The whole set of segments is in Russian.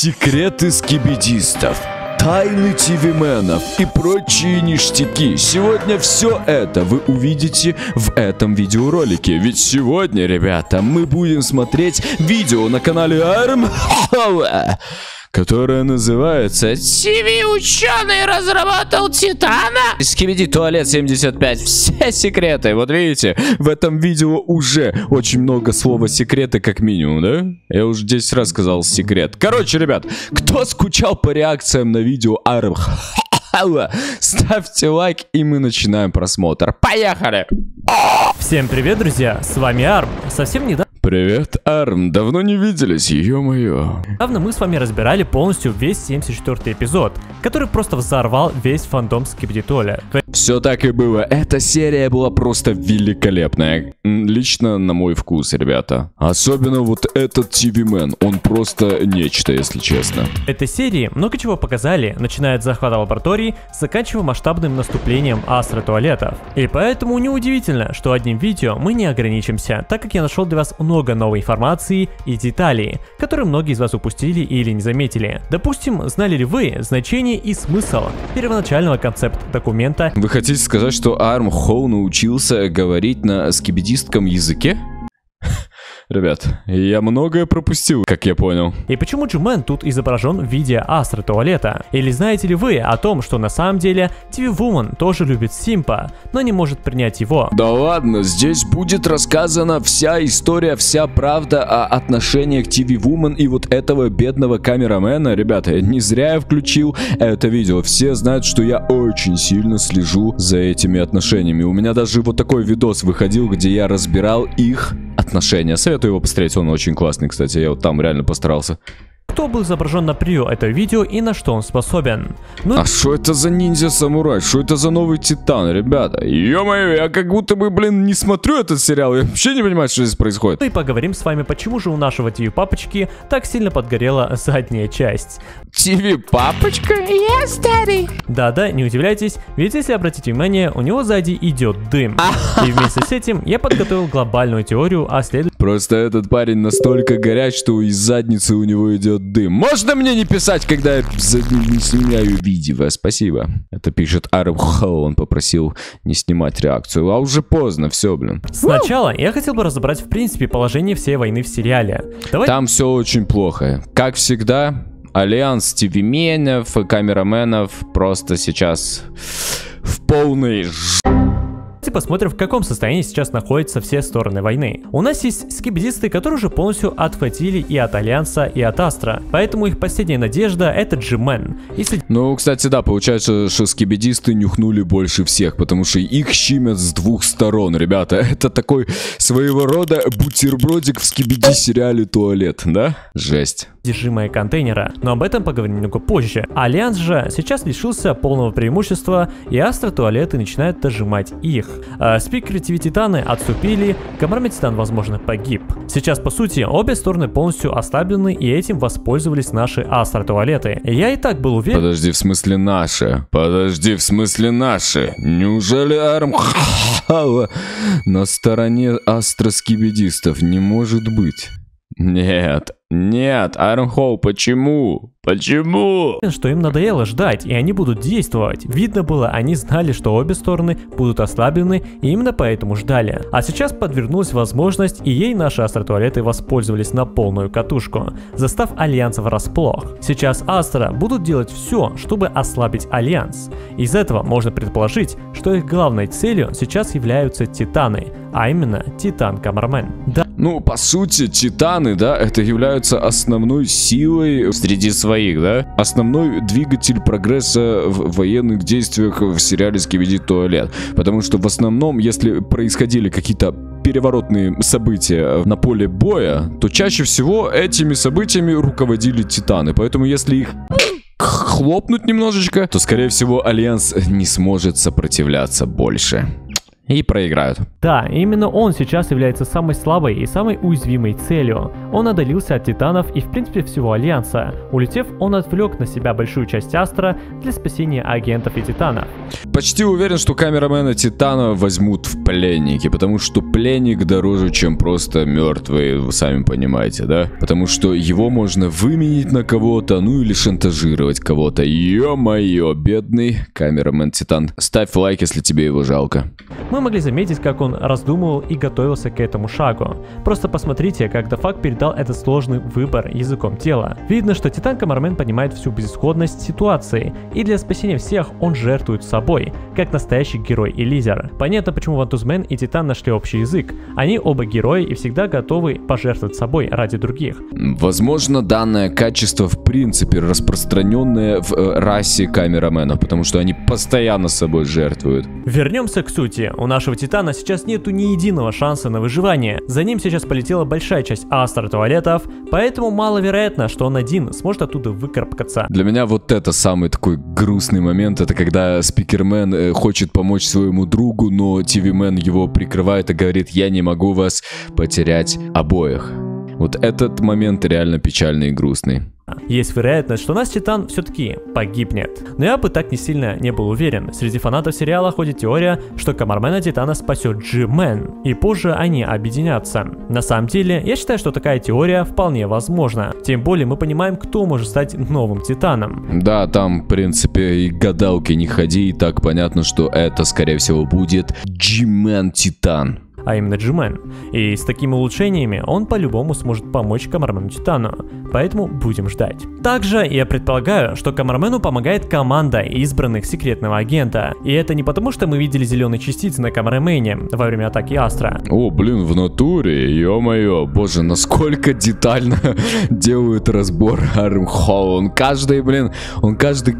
Секреты скибедистов, тайны ТВ-менов и прочие ништяки. Сегодня все это вы увидите в этом видеоролике. Ведь сегодня, ребята, мы будем смотреть видео на канале Армхола, которая называется «TV-ученый разработал Титана». Скибиди Туалет 75. Все секреты. Вот видите, в этом видео уже очень много слова «секреты» как минимум, да? Я уже 10 раз сказал «секрет». Короче, ребят, кто скучал по реакциям на видео Армхола, ставьте лайк, и мы начинаем просмотр. Поехали! Всем привет, друзья! С вами Арм. Совсем недавно... Привет, Арм, давно не виделись, ё-моё. Недавно мы с вами разбирали полностью весь 74-й эпизод, который просто взорвал весь фандом Скибиди Туалет. Все так и было, эта серия была просто великолепная, лично на мой вкус, ребята. Особенно вот этот ТВ-мен, он просто нечто, если честно. В этой серии много чего показали, начиная от захвата лаборатории, заканчивая масштабным наступлением Астро-туалетов. И поэтому неудивительно, что одним видео мы не ограничимся, так как я нашел для вас много новой информации и деталей, которые многие из вас упустили или не заметили. Допустим, знали ли вы значение и смысл первоначального концепта документа? Вы хотите сказать, что Армхол научился говорить на скибидистском языке? Ребят, я многое пропустил, как я понял. И почему G-Man тут изображен в виде астро-туалета? Или знаете ли вы о том, что на самом деле TV Woman тоже любит Симпа, но не может принять его? Да ладно, здесь будет рассказана вся история, вся правда о отношениях TV Woman и вот этого бедного камерамена. Ребята, не зря я включил это видео. Все знают, что я очень сильно слежу за этими отношениями. У меня даже вот такой видос выходил, где я разбирал их отношения. Советую его посмотреть, он очень классный, кстати, я вот там реально постарался. Кто был изображен на превью этого видео и на что он способен? Ну... А что это за ниндзя-самурай? Что это за новый Титан, ребята? Ё-моё, я как будто бы, блин, не смотрю этот сериал, я вообще не понимаю, что здесь происходит. И поговорим с вами, почему же у нашего ТВ-папочки так сильно подгорела задняя часть. ТВ-папочка? Я старый. Да-да, не удивляйтесь, ведь если обратите внимание, у него сзади идет дым. И вместе с этим я подготовил глобальную теорию о следующем... Просто этот парень настолько горяч, что из задницы у него идет дым. Можно мне не писать, когда я не снимаю видео? Спасибо. Это пишет Армхол, он попросил не снимать реакцию. А уже поздно, все, блин. Сначала я хотел бы разобрать, в принципе, положение всей войны в сериале. Давай... Там все очень плохо. Как всегда, альянс ТВ-менов и камераменов просто сейчас в полной жопе. Посмотрим, в каком состоянии сейчас находятся все стороны войны. У нас есть скибидисты, которые уже полностью отхватили и от Альянса, и от Астра. Поэтому их последняя надежда — это G-Man. Если... Ну, кстати, да, получается, что скибидисты нюхнули больше всех, потому что их щемят с двух сторон, ребята. Это такой своего рода бутербродик в скибиди-сериале «Туалет», да? Жесть. Содержимое контейнера. Но об этом поговорим немного позже. Альянс же сейчас лишился полного преимущества, и Астро-туалеты начинают дожимать их. Спикеры ТВ-титаны отступили, Камармен Титан, возможно, погиб. Сейчас, по сути, обе стороны полностью ослаблены, и этим воспользовались наши Астро-туалеты. Я и так был уверен... Подожди, в смысле наши? Подожди, в смысле наши? Неужели Армхол на стороне астроскибедистов? Не может быть. Нет, нет, Армхол, почему? Почему? Что им надоело ждать, и они будут действовать. Видно было, они знали, что обе стороны будут ослаблены, и именно поэтому ждали. А сейчас подвернулась возможность, и ей наши астро-туалеты воспользовались на полную катушку, застав альянс врасплох. Сейчас астро будут делать все, чтобы ослабить альянс. Из этого можно предположить, что их главной целью сейчас являются титаны, а именно Титан Камармен. Да. Ну, по сути, титаны, да, это являются основной силой среди своих. Да? Основной двигатель прогресса в военных действиях в сериале «Скибиди Туалет». Потому что в основном, если происходили какие-то переворотные события на поле боя, то чаще всего этими событиями руководили титаны. Поэтому если их... хлопнуть немножечко, то, скорее всего, Альянс не сможет сопротивляться больше. и проиграют. Да, именно он сейчас является самой слабой и самой уязвимой целью. Он отдалился от Титанов и в принципе всего Альянса. Улетев, он отвлек на себя большую часть Астро для спасения агентов и Титанов. Почти уверен, что камерамена Титана возьмут в пленники, потому что пленник дороже, чем просто мертвый, вы сами понимаете, да? Потому что его можно выменить на кого-то, ну или шантажировать кого-то. Ё-моё, бедный камерамен Титан. Ставь лайк, если тебе его жалко. Мы могли заметить, как он раздумывал и готовился к этому шагу. Просто посмотрите, как ДаФак передал этот сложный выбор языком тела. Видно, что Титан Камармен понимает всю безысходность ситуации, и для спасения всех он жертвует собой, как настоящий герой и лидер. Понятно, почему Вантузмен и Титан нашли общий язык. Они оба герои и всегда готовы пожертвовать собой ради других. Возможно, данное качество в принципе распространенное в расе камераменов, потому что они постоянно собой жертвуют. Вернемся к сути. У нашего Титана сейчас нету ни единого шанса на выживание. За ним сейчас полетела большая часть Астро-туалетов, поэтому маловероятно, что он один сможет оттуда выкарабкаться. Для меня вот это самый такой грустный момент, это когда Спикермен хочет помочь своему другу, но ТВ-мен его прикрывает и говорит: «Я не могу вас потерять обоих». Вот этот момент реально печальный и грустный. Есть вероятность, что наш Титан все-таки погибнет. Но я бы так не сильно не был уверен. Среди фанатов сериала ходит теория, что Камармена Титана спасет G-Man, и позже они объединятся. На самом деле, я считаю, что такая теория вполне возможна. Тем более мы понимаем, кто может стать новым Титаном. Да, там, в принципе, и гадалки не ходи, и так понятно, что это, скорее всего, будет G-Man Титан. А именно G-Man. И с такими улучшениями он по-любому сможет помочь Камармену Титану, поэтому будем ждать. Также я предполагаю, что Камармену помогает команда избранных секретного агента. И это не потому, что мы видели зеленые частицы на Камармене во время атаки Астра. О, блин, в натуре, ё-моё, боже, насколько детально делают разбор Армхол. Он каждый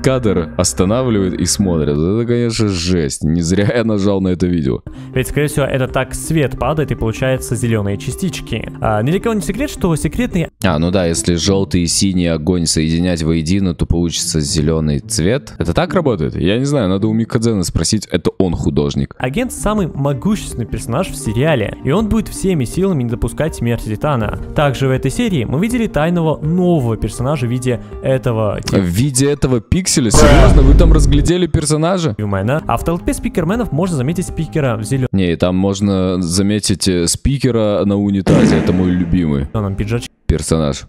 кадр останавливает и смотрит. Это, конечно, жесть, не зря я нажал на это видео. Ведь, скорее всего, это так свет падает и получаются зеленые частички. Ни для кого не секрет, что секретные... ну да, если желтый и синий огонь соединять воедино, то получится зеленый цвет. Это так работает? Я не знаю, надо у Мика Дзена спросить, это он художник. Агент самый могущественный персонаж в сериале, и он будет всеми силами не допускать смерти Титана. Также в этой серии мы видели тайного нового персонажа в виде этого... В виде этого пикселя? Серьезно? Вы там разглядели персонажа? А в толпе спикерменов можно заметить спикера в зеленом... Не, там можно заметить спикера на унитазе, это мой любимый персонаж.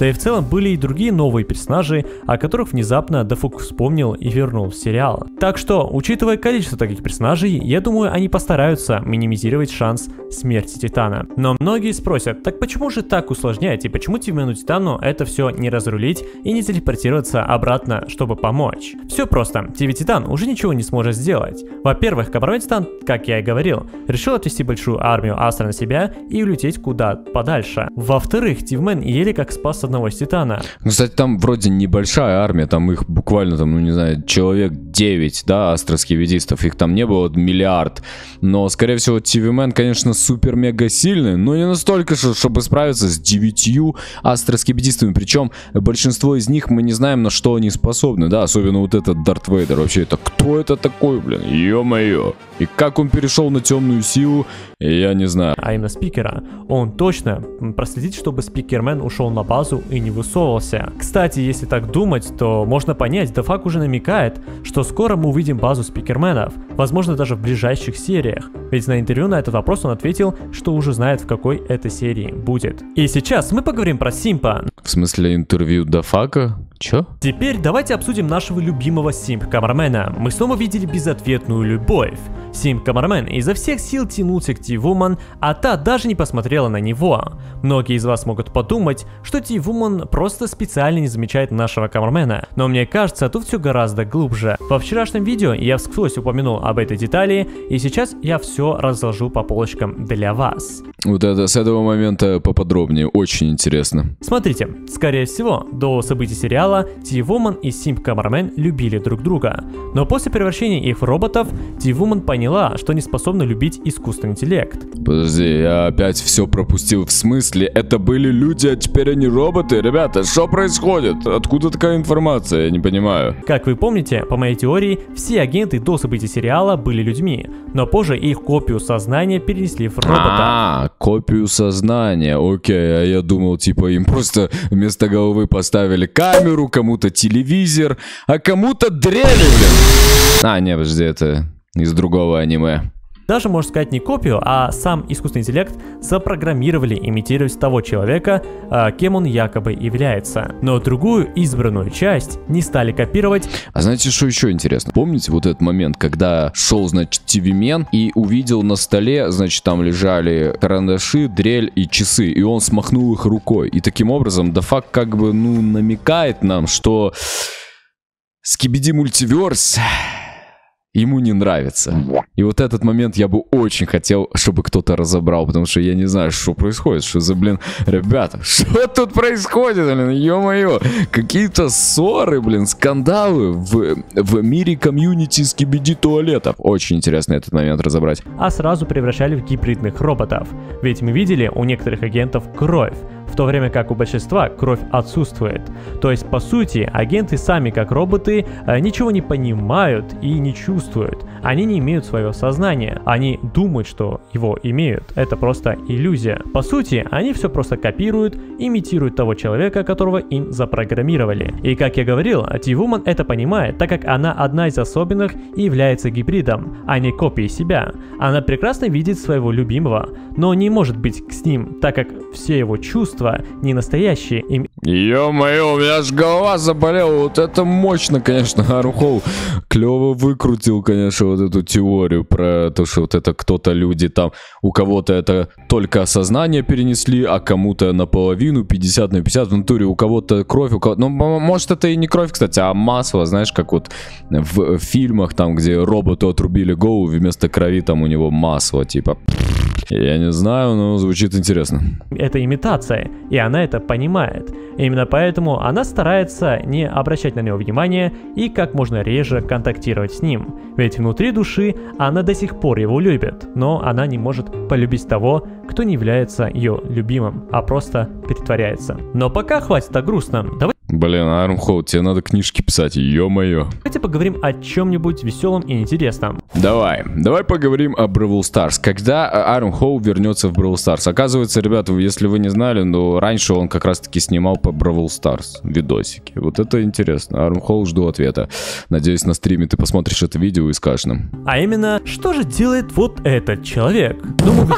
Да и в целом были и другие новые персонажи, о которых внезапно ДаФак вспомнил и вернул в сериал. Так что, учитывая количество таких персонажей, я думаю, они постараются минимизировать шанс смерти Титана. Но многие спросят, так почему же так усложняете, почему ТВ-мену Титану это все не разрулить и не телепортироваться обратно, чтобы помочь? Все просто, ТВ-Титан уже ничего не сможет сделать. Во-первых, Камармен Титан, как я и говорил, решил отвести большую армию Астра на себя и улететь куда подальше. Во-вторых, ТВ-мен еле как спас одного из Титана. Кстати, там вроде небольшая армия, там их буквально, там, ну не знаю, человек 9, да, астроскибедистов, их там не было миллиард. Но, скорее всего, ТВ-мен, конечно, супер-мега сильный, но не настолько, чтобы справиться с 9 астроскибедистами. Причем большинство из них мы не знаем, на что они способны, да, особенно вот этот Дарт Вейдер. Вообще, это кто это такой, блин, ё-моё. И как он перешел на темную силу, я не знаю. А именно спикера. Он точно проследит, чтобы спикермен ушел на базу и не высовывался. Кстати, если так думать, то можно понять, ДаФак уже намекает, что скоро мы увидим базу спикерменов, возможно, даже в ближайших сериях. Ведь на интервью на этот вопрос он ответил, что уже знает, в какой этой серии будет. И сейчас мы поговорим про Симпа. В смысле интервью ДаФака? Чё? Теперь давайте обсудим нашего любимого Симп-Камармена. Мы снова видели безответную любовь. Симп-Камармен изо всех сил тянулся к TV Woman, а та даже не посмотрела на него. Многие из вас могут подумать, что TV Woman просто специально не замечает нашего Камармена. Но мне кажется, тут все гораздо глубже. Во вчерашнем видео я вскользь упомянул об этой детали, и сейчас я все разложу по полочкам для вас. Вот это с этого момента поподробнее, очень интересно. Смотрите, скорее всего, до событий сериала сериала TV Woman и Симп-Камармен любили друг друга. Но после превращения их в роботов, TV Woman поняла, что не способна любить искусственный интеллект. Подожди, я опять все пропустил. В смысле, это были люди, а теперь они роботы? Ребята, что происходит? Откуда такая информация? Я не понимаю. Как вы помните, по моей теории, все агенты до событий сериала были людьми, но позже их копию сознания перенесли в робота. Копию сознания, окей, а я думал, типа, им просто вместо головы поставили камеру, кому-то телевизор, а кому-то дрели, блин. Не, подожди, это из другого аниме. Даже, можно сказать, не копию, а сам искусственный интеллект запрограммировали имитировать того человека, кем он якобы является. Но другую избранную часть не стали копировать. А знаете, что еще интересно? Помните вот этот момент, когда шел, значит, ТВ-мен и увидел на столе, значит, там лежали карандаши, дрель и часы, и он смахнул их рукой. И таким образом ДаФак как бы, ну, намекает нам, что Скибиди Мультиверс ему не нравится. И вот этот момент я бы очень хотел, чтобы кто-то разобрал, потому что я не знаю, что происходит, что за, блин, ребята, что тут происходит, блин, ё-моё, какие-то ссоры, блин, скандалы в мире комьюнити Скибиди туалетов. Очень интересно этот момент разобрать. А сразу превращали в гибридных роботов, ведь мы видели у некоторых агентов кровь, в то время как у большинства кровь отсутствует. То есть, по сути, агенты сами, как роботы, ничего не понимают и не чувствуют. Они не имеют своего сознания. Они думают, что его имеют. Это просто иллюзия. По сути, они все просто копируют, имитируют того человека, которого им запрограммировали. И, как я говорил, TV-Woman это понимает, так как она одна из особенных и является гибридом, а не копией себя. Она прекрасно видит своего любимого, но не может быть с ним, так как все его чувства не настоящие. Ё-моё, у меня аж голова заболела. Вот это мощно, конечно. Армхол клёво выкрутил, конечно, вот эту теорию про то, что вот это кто-то люди там, у кого-то это только сознание перенесли, а кому-то наполовину, 50 на 50, в натуре у кого-то кровь, у кого-то... Ну, может, это и не кровь, кстати, а масло, знаешь, как вот в фильмах там, где роботу отрубили голову, вместо крови там у него масло, типа... Я не знаю, но звучит интересно. Это имитация, и она это понимает. Именно поэтому она старается не обращать на него внимания и как можно реже контактировать с ним. Ведь внутри души она до сих пор его любит, но она не может полюбить того, кто не является ее любимым, а просто притворяется. Но пока хватит о грустном. Блин, Армхол, тебе надо книжки писать, ё-моё. Давайте поговорим о чем-нибудь веселом и интересном. Давай поговорим о Brawl Stars. Когда Армхол вернется в Brawl Stars? Оказывается, ребята, если вы не знали, но раньше он как раз-таки снимал по Brawl Stars видосики. Вот это интересно. Армхол, жду ответа. Надеюсь, на стриме ты посмотришь это видео и скажешь нам. А именно, что же делает вот этот человек? Думаю...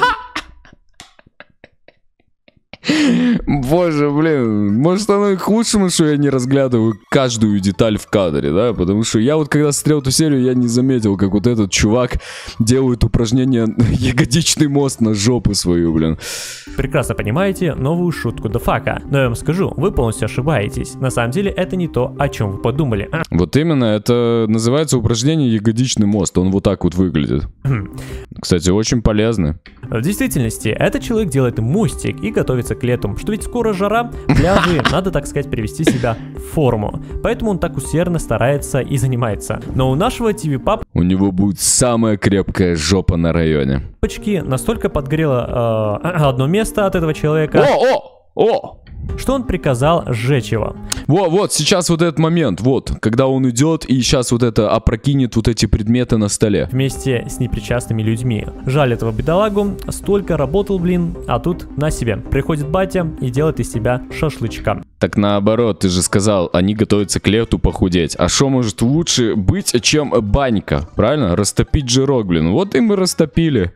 Боже, блин, может оно и к лучшему, что я не разглядываю каждую деталь в кадре, да, потому что я вот когда смотрел эту серию, я не заметил, как вот этот чувак делает упражнение ягодичный мост на жопу свою, блин. Прекрасно понимаете новую шутку ДаФака, но я вам скажу, вы полностью ошибаетесь, на самом деле это не то, о чем вы подумали. Вот именно, это называется упражнение ягодичный мост, он вот так вот выглядит. Кстати, очень полезно. В действительности, этот человек делает мостик и готовится к лету, что ведь скоро жара, пляжи, надо, так сказать, привести себя в форму. Поэтому он так усердно старается и занимается. Но у нашего TV-пап... У него будет самая крепкая жопа на районе. Почки настолько подгорело одно место от этого человека... Что он приказал сжечь его. Вот, сейчас вот этот момент, вот, когда он идет и сейчас вот это опрокинет вот эти предметы на столе. Вместе с непричастными людьми. Жаль этого бедолагу, столько работал, блин, а тут на себе. Приходит батя и делает из себя шашлычка. Так наоборот, ты же сказал, они готовятся к лету похудеть. А что может лучше быть, чем банька, правильно? Растопить жирок, блин, вот и мы растопили.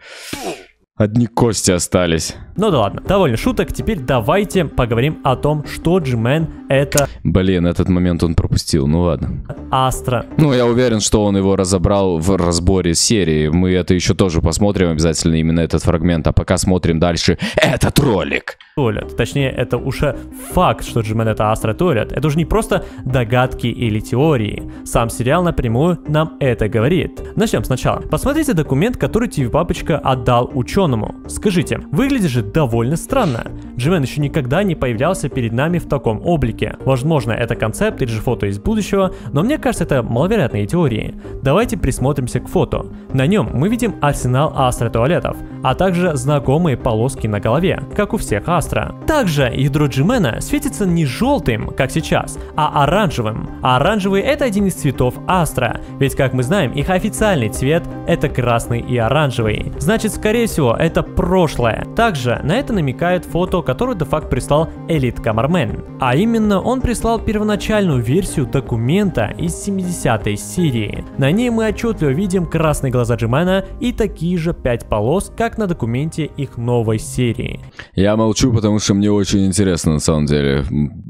Одни кости остались. Ну да ладно, довольно шуток, теперь давайте поговорим о том, что G-Man это... Блин, этот момент он пропустил, ну ладно. Астро. Ну я уверен, что он его разобрал в разборе серии, мы это еще тоже посмотрим обязательно, именно этот фрагмент, а пока смотрим дальше этот ролик. Туалет. Точнее, это уже факт, что G-Man это Астро-туалет. Это уже не просто догадки или теории. Сам сериал напрямую нам это говорит. Начнем сначала. Посмотрите документ, который ТВ-папочка отдал ученому. Скажите, выглядит же довольно странно. G-Man еще никогда не появлялся перед нами в таком облике. Возможно, это концепт или же фото из будущего, но мне кажется, это маловероятные теории. Давайте присмотримся к фото. На нем мы видим арсенал Астро-туалетов, а также знакомые полоски на голове, как у всех Астро. Также ядро G-Mana светится не желтым, как сейчас, а оранжевым. А оранжевый — это один из цветов Астра, ведь, как мы знаем, их официальный цвет — это красный и оранжевый. Значит, скорее всего, это прошлое. Также на это намекает фото, которое ДаФак прислал Элит Камармен. А именно, он прислал первоначальную версию документа из 70-й серии. На ней мы отчетливо видим красные глаза G-Mana и такие же 5 полос, как на документе их новой серии. Я молчу, потому что мне очень интересно, на самом деле.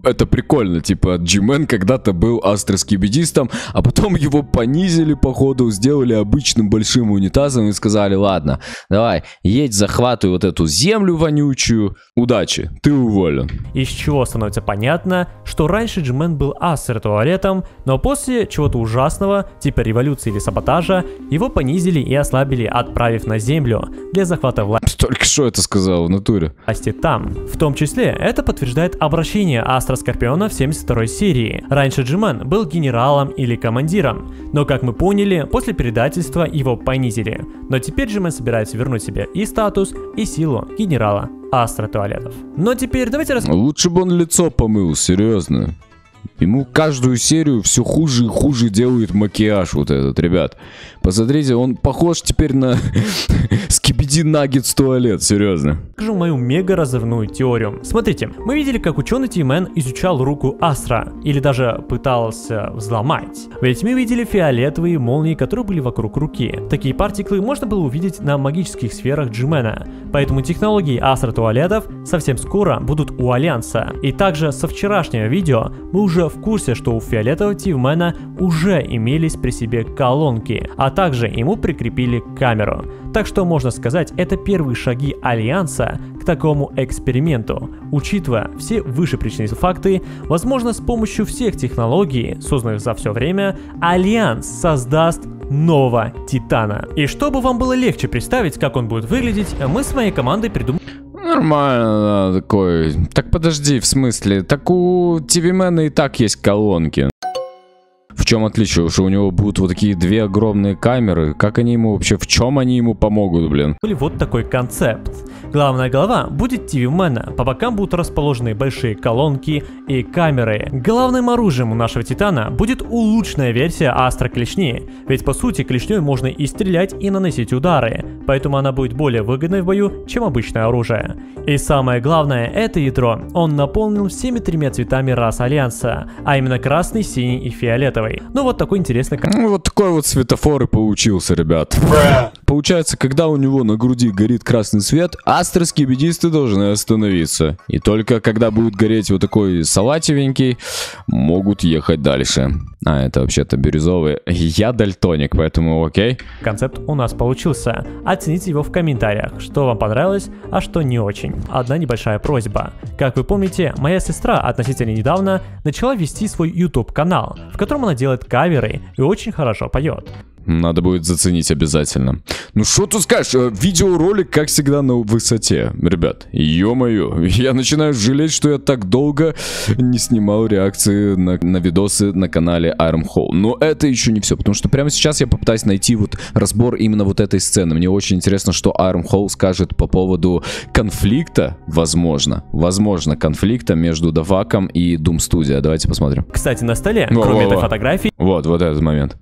Это прикольно, типа, G-Man когда-то был астроскибедистом, а потом его понизили, походу, сделали обычным большим унитазом и сказали: ладно, давай, едь, захватывай вот эту землю вонючую, удачи, ты уволен. Из чего становится понятно, что раньше G-Man был астро-туалетом, но после чего-то ужасного, типа революции или саботажа, его понизили и ослабили, отправив на землю для захвата власти. Только что это сказал в натуре. Там. В том числе это подтверждает обращение Астроскорпиона в 72-й серии. Раньше G-Man был генералом или командиром, но, как мы поняли, после предательства его понизили. Но теперь G-Man собирается вернуть себе и статус, и силу генерала Астро-туалетов. Но теперь давайте рассмотрим. Лучше бы он лицо помыл, серьезно. Ему каждую серию все хуже и хуже делает макияж вот этот, ребят. Посмотрите, он похож теперь на Скибиди Наггетс туалет, серьезно. Скажу мою мега разрывную теорию. Смотрите, мы видели, как ученый G-Man изучал руку Астра, или даже пытался взломать. Ведь мы видели фиолетовые молнии, которые были вокруг руки. Такие партиклы можно было увидеть на магических сферах G-Mana. Поэтому технологии Астро-туалетов совсем скоро будут у Альянса. И также со вчерашнего видео мы уже в курсе, что у фиолетового Тивмена уже имелись при себе колонки, а также ему прикрепили камеру. Так что можно сказать, это первые шаги Альянса к такому эксперименту. Учитывая все вышепричные факты, возможно, с помощью всех технологий, созданных за все время, Альянс создаст нового Титана. И чтобы вам было легче представить, как он будет выглядеть, мы с моей командой придумали... Нормально, да, такой. Так подожди, в смысле? Так у ТВ-мена и так есть колонки. В чем отличие? Что у него будут вот такие две огромные камеры. Как они ему вообще, в чем они ему помогут, блин? Или вот такой концепт. Главная голова будет ТВ-мена, по бокам будут расположены большие колонки и камеры. Главным оружием у нашего Титана будет улучшенная версия Астро-клешни, ведь по сути клешней можно и стрелять, и наносить удары, поэтому она будет более выгодной в бою, чем обычное оружие. И самое главное, это ядро. Он наполнен всеми тремя цветами рас Альянса, а именно красный, синий и фиолетовый. Ну вот такой интересный... Ну вот такой вот светофор и получился, ребят. Получается, когда у него на груди горит красный свет, астроскибедисты должны остановиться. И только когда будет гореть вот такой салатевенький, могут ехать дальше. А, это вообще-то бирюзовый. Я дальтоник, поэтому окей. Концепт у нас получился. Оцените его в комментариях, что вам понравилось, а что не очень. Одна небольшая просьба. Как вы помните, моя сестра относительно недавно начала вести свой YouTube-канал, в котором она делает каверы и очень хорошо поет. Надо будет заценить обязательно. Ну что тут скажешь, видеоролик, как всегда, на высоте. Ребят, ё-моё, я начинаю жалеть, что я так долго не снимал реакции на видосы на канале Армхол. Но это еще не все, потому что прямо сейчас я попытаюсь найти вот разбор именно вот этой сцены. Мне очень интересно, что Армхол скажет по поводу конфликта, возможно, конфликта между ДаФаком и Dom Studio. Давайте посмотрим. Кстати, на столе, кроме этой фотографии... Вот этот момент.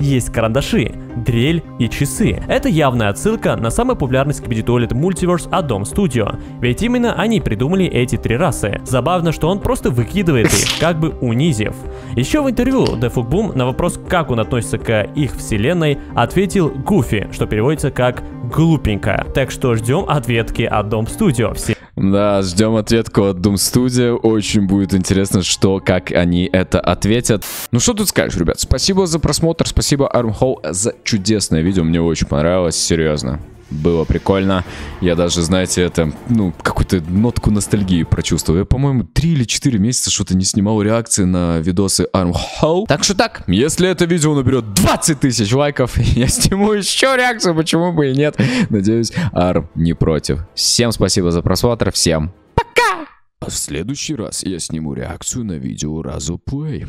Есть карандаши, дрель и часы. Это явная отсылка на самый популярный Скибиди Туалет Мультиверс от Dom Studio. Ведь именно они придумали эти три расы. Забавно, что он просто выкидывает их, как бы унизив. Еще в интервью ДаФакБум на вопрос, как он относится к их вселенной, ответил «гуфи», что переводится как «глупенько». Так что ждем ответки от Dom Studio. Да, ждем ответку от Dom Studio. Очень будет интересно, что, как они это ответят. Ну что тут скажешь, ребят? Спасибо за просмотр, спасибо Армхол за чудесное видео. Мне очень понравилось, серьезно. было прикольно. Я даже, знаете, это, ну, какую-то нотку ностальгии прочувствовал. Я, по-моему, 3 или 4 месяца что-то не снимал реакции на видосы Армхол. Так что так, если это видео наберет 20 тысяч лайков, я сниму еще реакцию, почему бы и нет. Надеюсь, Арм не против. Всем спасибо за просмотр, всем пока! В следующий раз я сниму реакцию на видео Разуплей.